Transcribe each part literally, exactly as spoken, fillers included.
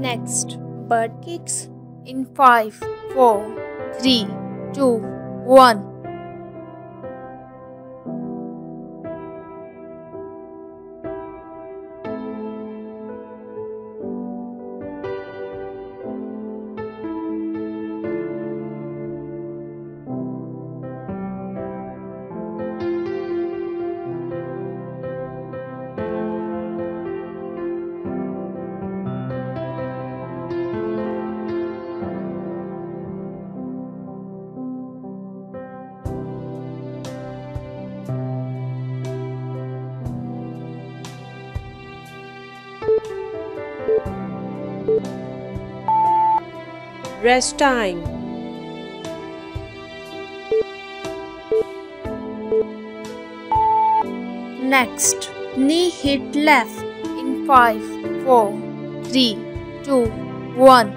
Next, bird kicks in five, four, three, two, one. Rest time. Next, knee hit left in five, four, three, two, one.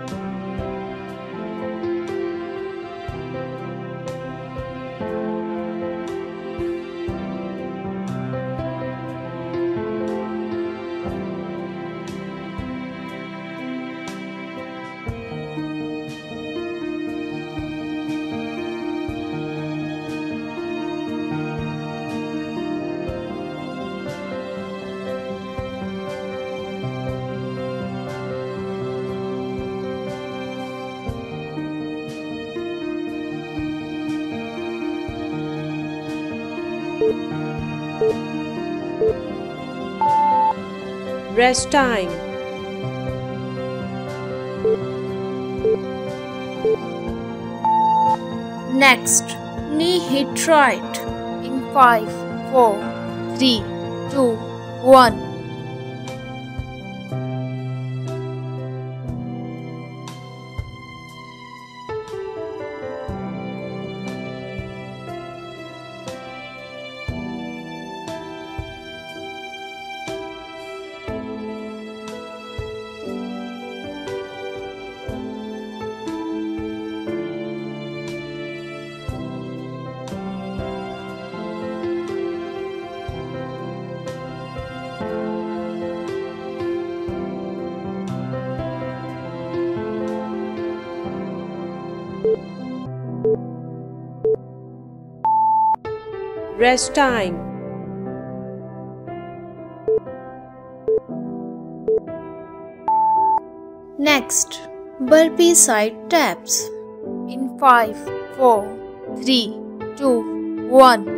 Rest time. Next, knee hit right in five, four, three, two, one. Rest time. Next, burpee side taps in five, four, three, two, one.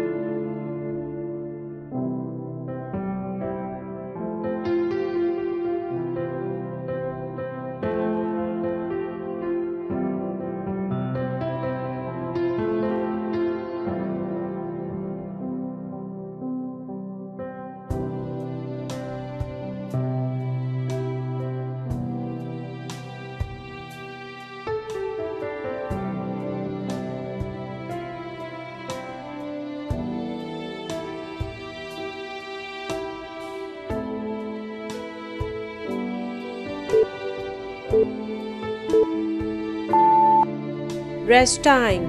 Rest time.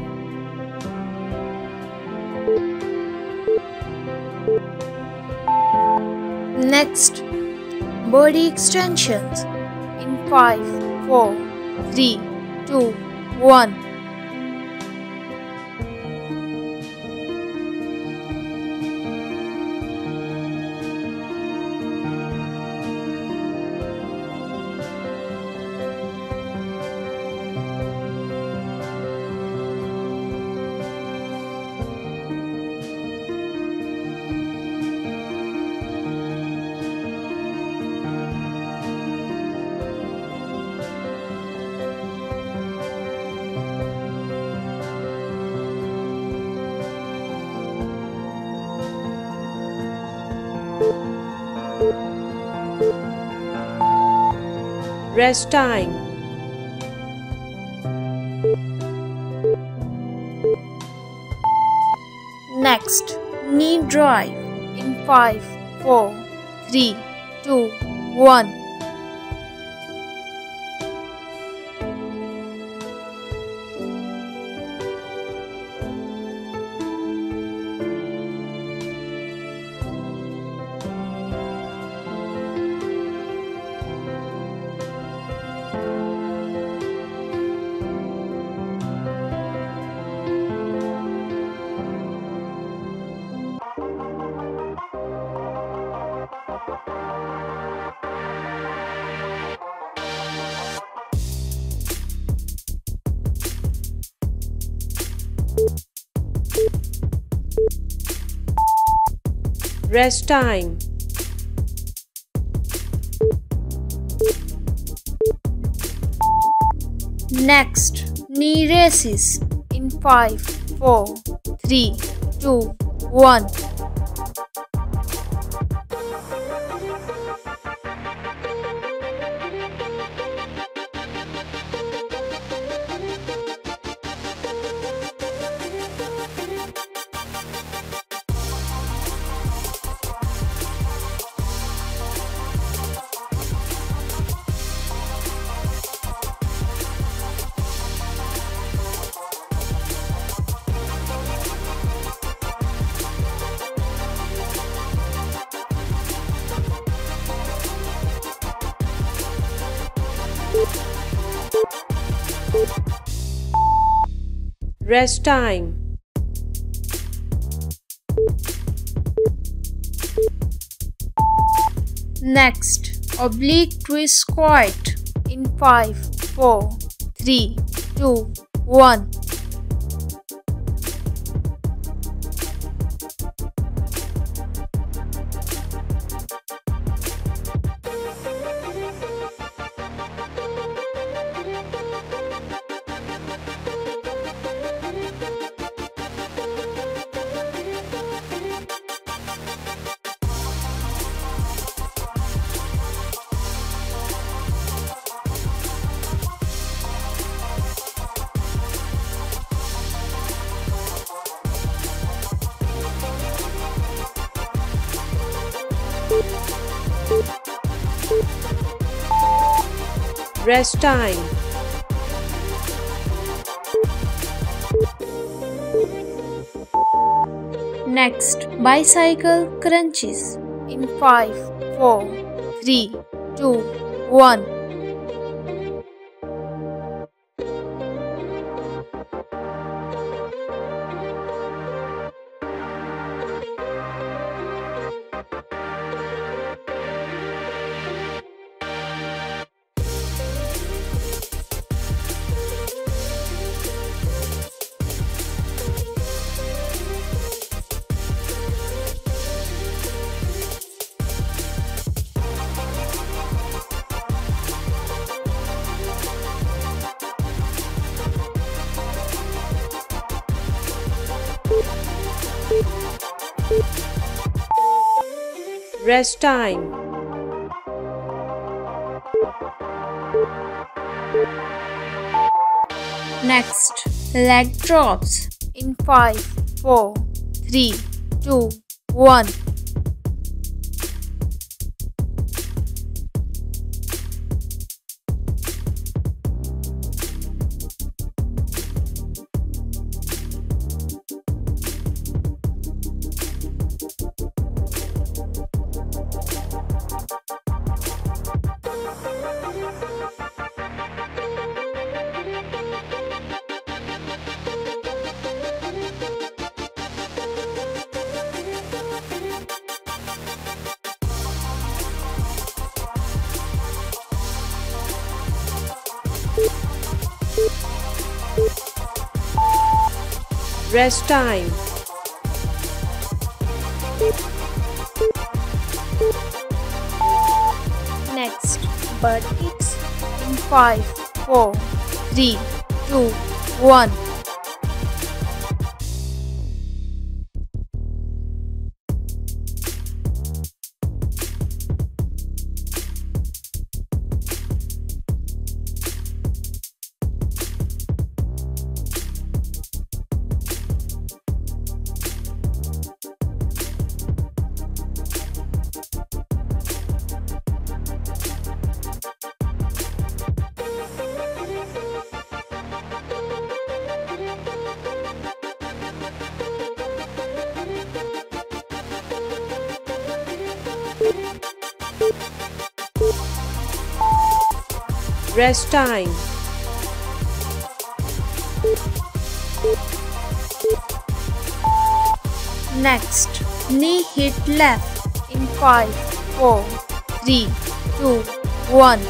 Next, body extensions in five, four, three, two, one. Rest time. Next, knee drive in five, four, three, two, one. Rest time. Next, knee races in five, four, three, two, one. Rest time. Next, oblique twist squat in five, four, three, two, one. Rest time. Next, bicycle crunches in five, four, three, two, one. Rest time. Next, leg drops in five, four, three, two, one. Rest time. Next, bird kicks in five, four, three, two, one. Rest time. Next, knee hit left in five, four, three, two, one.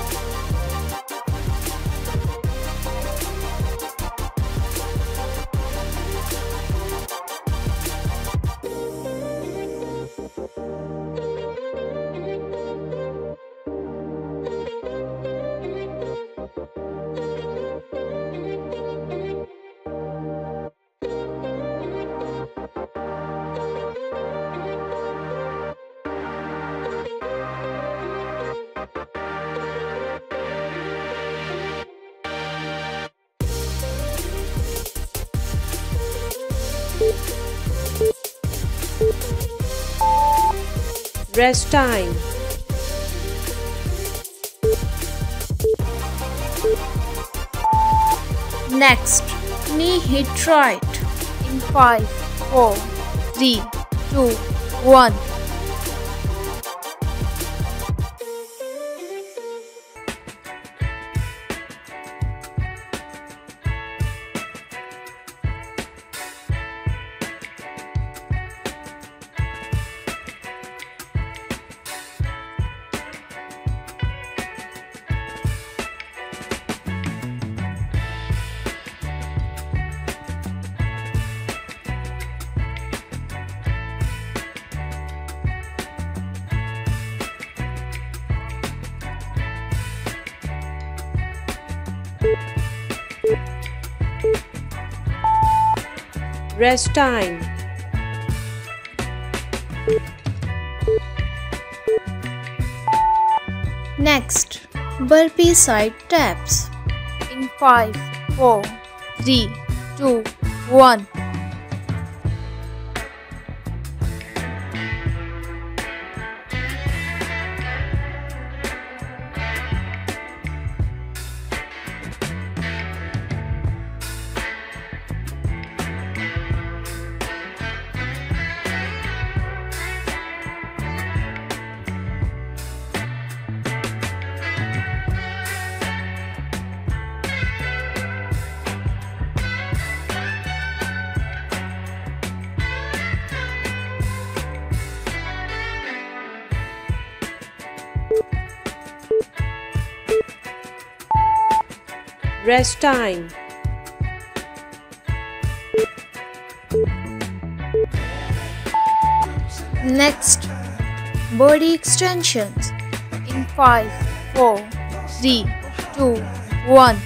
Rest time. Next, knee hit right. In five, four, three, two, one. Rest time. Next, burpee side taps. In five, four, three, two, one. Rest time. Next, body extensions. In five, four, three, two, one.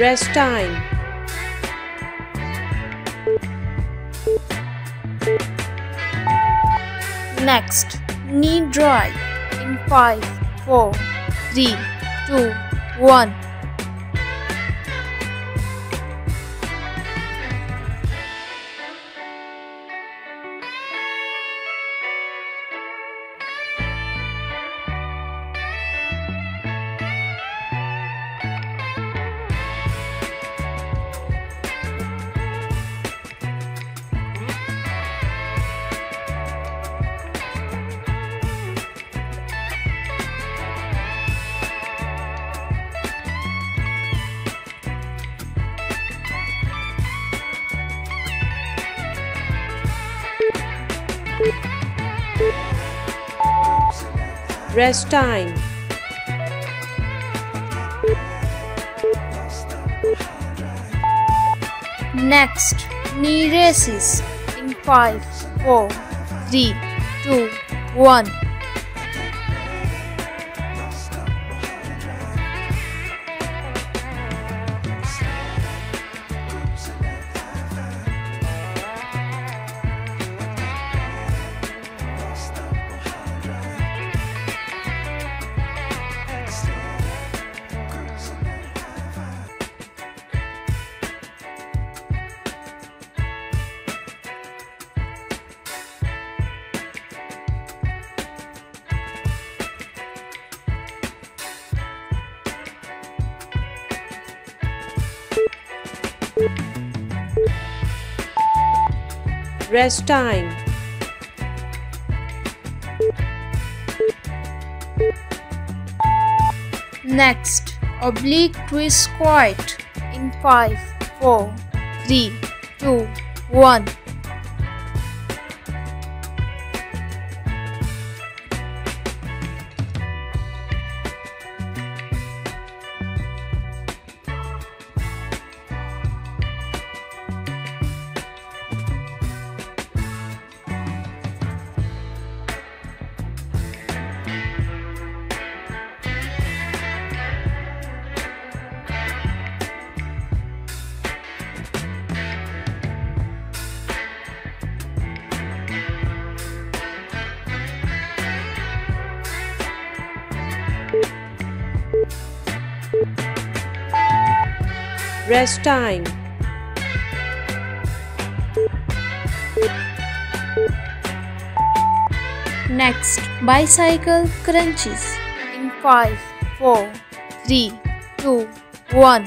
Rest time. Next, knee drive. In five, four, three, two, one. Rest time. Next, knee raises. In five, four, three, two, one. Rest time. Next, oblique twist squat. In five, four, three, two, one. Rest time. Next, bicycle crunches. In five, four, three, two, one.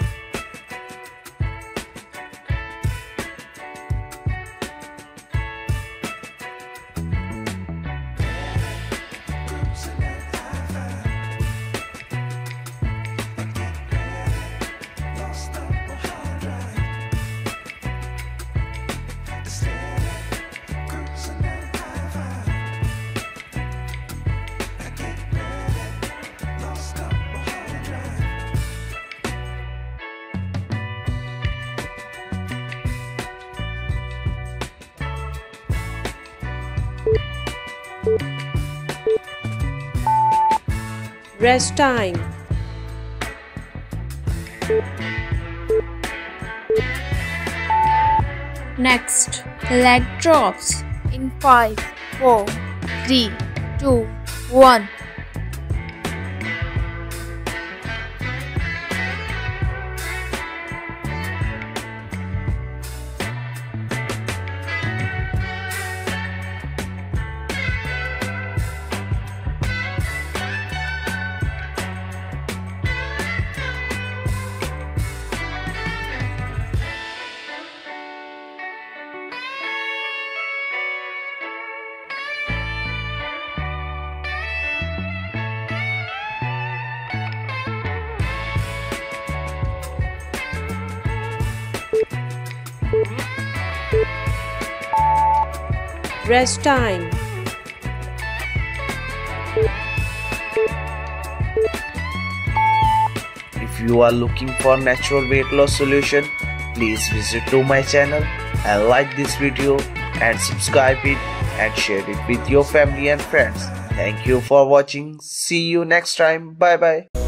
Rest time. Next, leg drops. In five, four, three, two, one. Rest time. If you are looking for natural weight loss solution, please visit to my channel and like this video and subscribe it and share it with your family and friends. Thank you for watching. See you next time. Bye bye.